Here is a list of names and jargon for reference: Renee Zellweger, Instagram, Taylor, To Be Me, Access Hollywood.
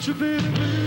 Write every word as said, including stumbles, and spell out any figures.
to be me.